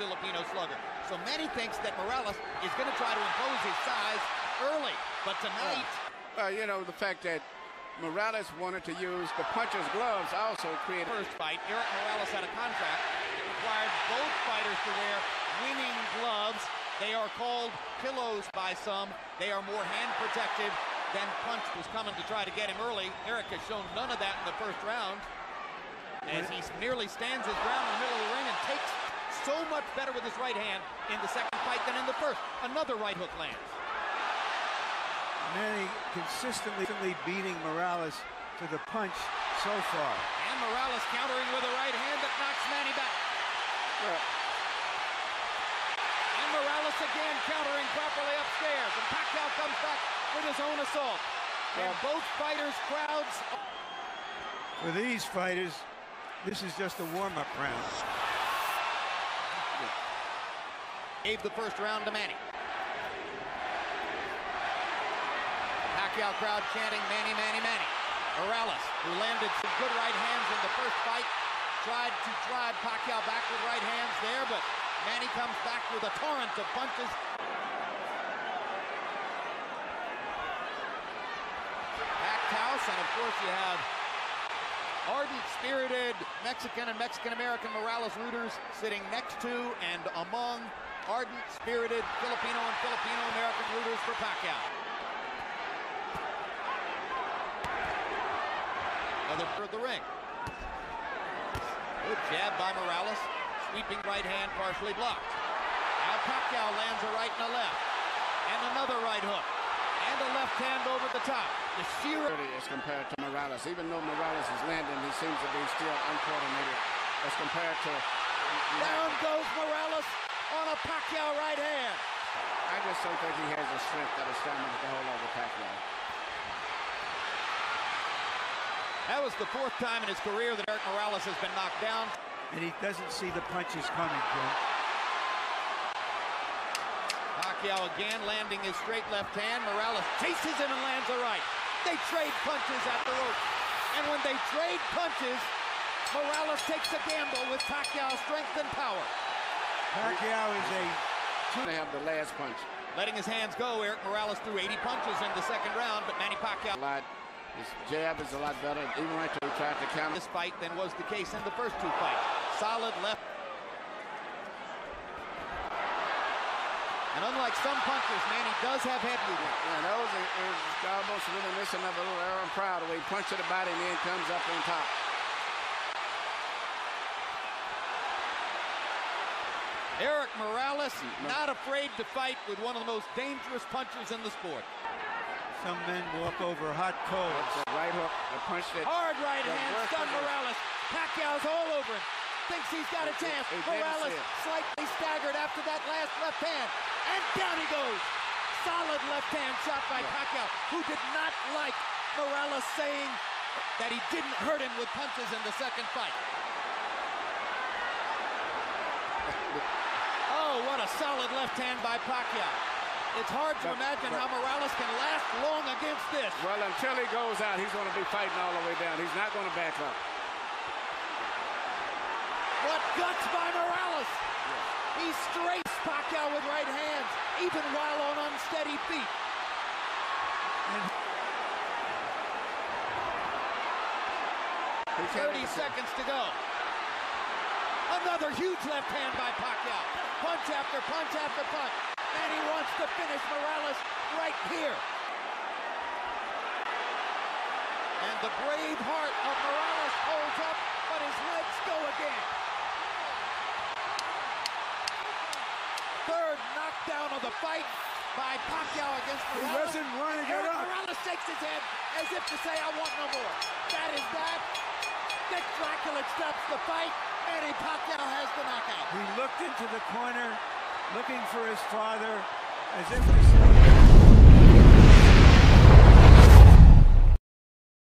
Filipino slugger. So Manny thinks that Morales is going to try to impose his size early. But tonight... you know, the fact that Morales wanted to use the puncher's gloves also created... First fight, Eric Morales had a contract that required both fighters to wear winning gloves. They are called pillows by some. They are more hand protective than punch was coming to try to get him early. Eric has shown none of that in the first round, as he nearly stands his ground in the middle of the ring and takes so much better with his right hand in the second fight than in the first. Another right hook lands. Manny consistently beating Morales to the punch so far. And Morales countering with a right hand that knocks Manny back. And Morales again countering properly upstairs. And Pacquiao comes back with his own assault. And both fighters' crowds... For these fighters, this is just a warm-up round. Gave the first round to Manny. Pacquiao crowd chanting Manny, Manny, Manny. Morales, who landed some good right hands in the first fight, tried to drive Pacquiao back with right hands there, but Manny comes back with a torrent of punches. Packed house, and of course you have ardent-spirited Mexican and Mexican-American Morales rooters sitting next to and among ardent-spirited Filipino and Filipino-American rooters for Pacquiao. Another for the ring. Good jab by Morales. Sweeping right hand partially blocked. Now Pacquiao lands a right and a left. And another right hook. And a left hand over the top. The sheer... ...as compared to Morales. Even though Morales is landing, he seems to be still uncoordinated as compared to... Down goes Morales on a Pacquiao right hand. I just don't think he has the strength that is stamina to hold over Pacquiao. That was the fourth time in his career that Eric Morales has been knocked down. And he doesn't see the punches coming, Jim. Pacquiao again landing his straight left hand. Morales chases him and lands a right. They trade punches at the rope. And when they trade punches, Morales takes a gamble with Pacquiao's strength and power. Pacquiao is a... They have the last punch. Letting his hands go, Eric Morales threw 80 punches in the second round, but Manny Pacquiao... His jab is a lot better, even right to try to counter this fight than was the case in the first two fights. Solid left. And unlike some punchers, Manny does have head movement. And those is almost reminiscent of a little Aaron Pryor, where he punches the body and then comes up on top. Eric Morales, not afraid to fight with one of the most dangerous punchers in the sport. Some men walk over hot coals. The right hook, the punch that... Hard right hand, stunned Morales. Pacquiao's all over him. Thinks he's got a chance. Morales slightly staggered after that last left hand. And down he goes. Solid left hand shot by Pacquiao, who did not like Morales saying that he didn't hurt him with punches in the second fight. Oh, what a solid left hand by Pacquiao. It's hard to imagine how Morales can last long against this. Well, until he goes out, he's going to be fighting all the way down. He's not going to back up. What guts by Morales! He strafes Pacquiao with right hands, even while on unsteady feet. And 30 seconds to go. Another huge left hand by Pacquiao. Punch after punch after punch. Manny wants to finish Morales right here. And the brave heart of Morales holds up, but his legs go again. Third knockdown of the fight by Pacquiao against Morales. He wasn't running it up. Morales shakes his head as if to say, I want no more. That is that. Dick Draculich stops the fight. Manny Pacquiao has the knockout. He looked into the corner, looking for his father, as if he said...